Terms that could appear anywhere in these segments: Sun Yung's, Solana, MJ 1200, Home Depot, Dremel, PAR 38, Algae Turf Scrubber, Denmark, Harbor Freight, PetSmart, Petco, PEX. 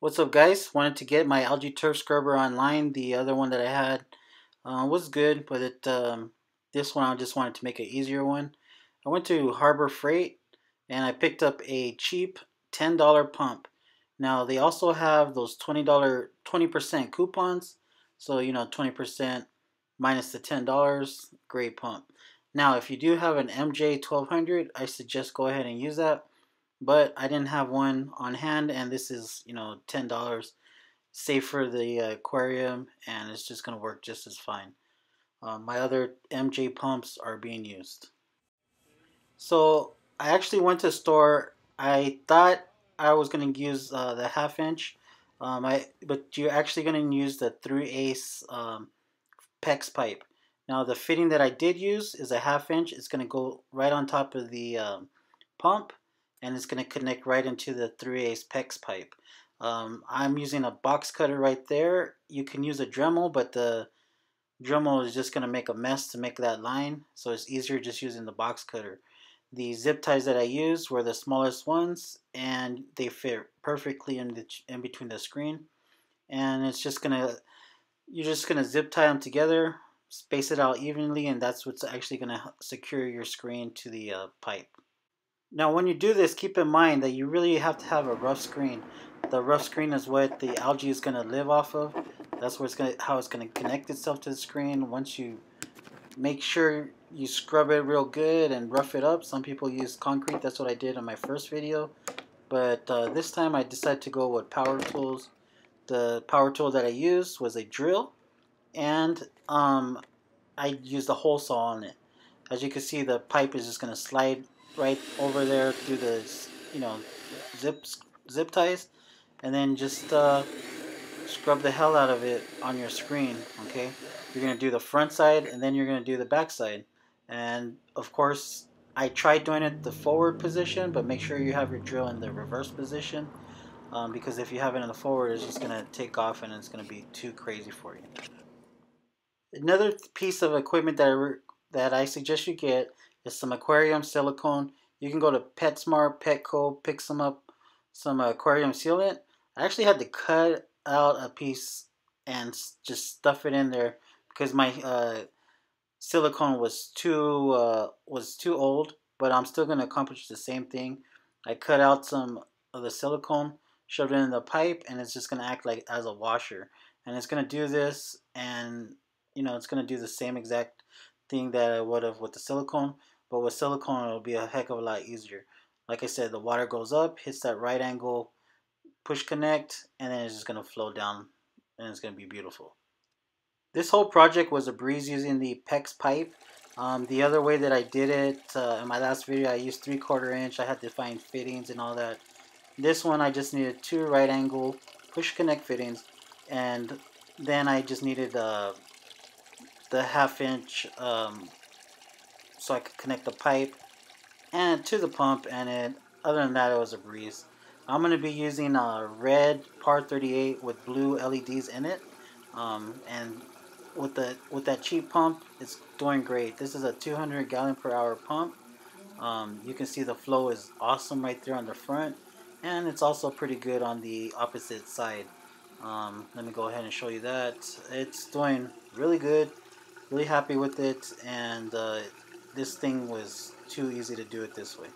What's up, guys? Wanted to get my algae turf scrubber online. The other one that I had was good, but this one I just wanted to make an easier one. I went to Harbor Freight and I picked up a cheap $10 pump. Now they also have those $20% coupons, so you know, 20% minus the $10, great pump. Now if you do have an MJ 1200, I suggest go ahead and use that. But I didn't have one on hand, and this is, you know, $10, safe for the aquarium, and it's just going to work just as fine. My other MJ pumps are being used. So I actually went to the store. I thought I was going to use the half-inch, but you're actually going to use the 3/8 PEX pipe. Now the fitting that I did use is a half-inch. It's going to go right on top of the pump, and it's going to connect right into the 3/8 PEX pipe. I'm using a box cutter right there. You can use a Dremel, but the Dremel is just going to make a mess to make that line, so it's easier just using the box cutter. The zip ties that I used were the smallest ones, and they fit perfectly in between the screen. And it's just going to, you're just going to zip tie them together, space it out evenly, and that's what's actually going to secure your screen to the pipe. Now when you do this, keep in mind that you really have to have a rough screen. The rough screen is what the algae is going to live off of. That's where how it's going to connect itself to the screen. Once you make sure you scrub it real good and rough it up. Some people use concrete. That's what I did on my first video. But this time I decided to go with power tools. The power tool that I used was a drill, and I used a hole saw on it. As you can see, the pipe is just going to slide right over there through the, you know, zip ties, and then just scrub the hell out of it on your screen. Okay, you're gonna do the front side, and then you're gonna do the back side. And of course, I tried doing it the forward position, but make sure you have your drill in the reverse position, because if you have it in the forward, it's just gonna take off and it's gonna be too crazy for you. Another piece of equipment that I suggest you get is some aquarium silicone. You can go to PetSmart, Petco, pick some up, some aquarium sealant. I actually had to cut out a piece and just stuff it in there because my silicone was too old. But I'm still going to accomplish the same thing. I cut out some of the silicone, shoved it in the pipe, and it's just going to act like as a washer. And it's going to do this, and you know, it's going to do the same exact thing that I would have with the silicone, but with silicone it'll be a heck of a lot easier. Like I said, the water goes up, hits that right angle, push connect, and then it's just gonna flow down, and it's gonna be beautiful. This whole project was a breeze using the PEX pipe. The other way that I did it, in my last video, I used 3/4 inch. I had to find fittings and all that. This one I just needed 2 right angle push connect fittings, and then I just needed the half-inch so I could connect the pipe and to the pump, and other than that, it was a breeze. I'm going to be using a red PAR 38 with blue LEDs in it, and with that cheap pump, it's doing great. This is a 200 gallon per hour pump. You can see the flow is awesome right there on the front, and it's also pretty good on the opposite side. Let me go ahead and show you that. It's doing really good. Really happy with it, and this thing was too easy to do it this way.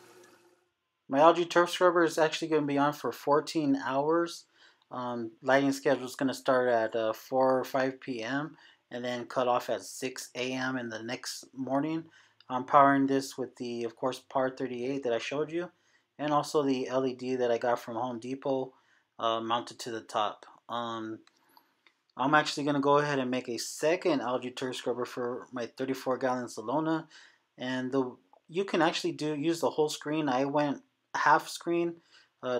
My algae turf scrubber is actually going to be on for 14 hours. Lighting schedule is going to start at 4 or 5 p.m. and then cut off at 6 a.m. in the next morning. I'm powering this with the, of course, PAR 38 that I showed you, and also the LED that I got from Home Depot mounted to the top. I'm actually going to go ahead and make a second algae turf scrubber for my 34-gallon Solana, and you can actually use the whole screen. I went half screen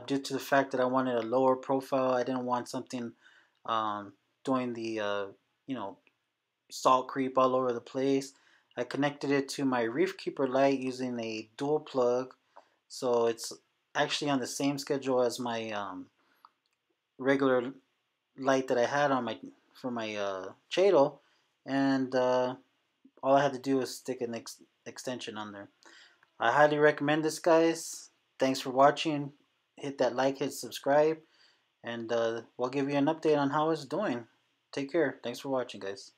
due to the fact that I wanted a lower profile. I didn't want something doing the you know, salt creep all over the place. I connected it to my Reef Keeper light using a dual plug, so it's actually on the same schedule as my regular light that I had on for my Chato, and all I had to do was stick an extension on there. I highly recommend this, guys. Thanks for watching. Hit that like, hit subscribe, and we'll give you an update on how it's doing. Take care. Thanks for watching, guys.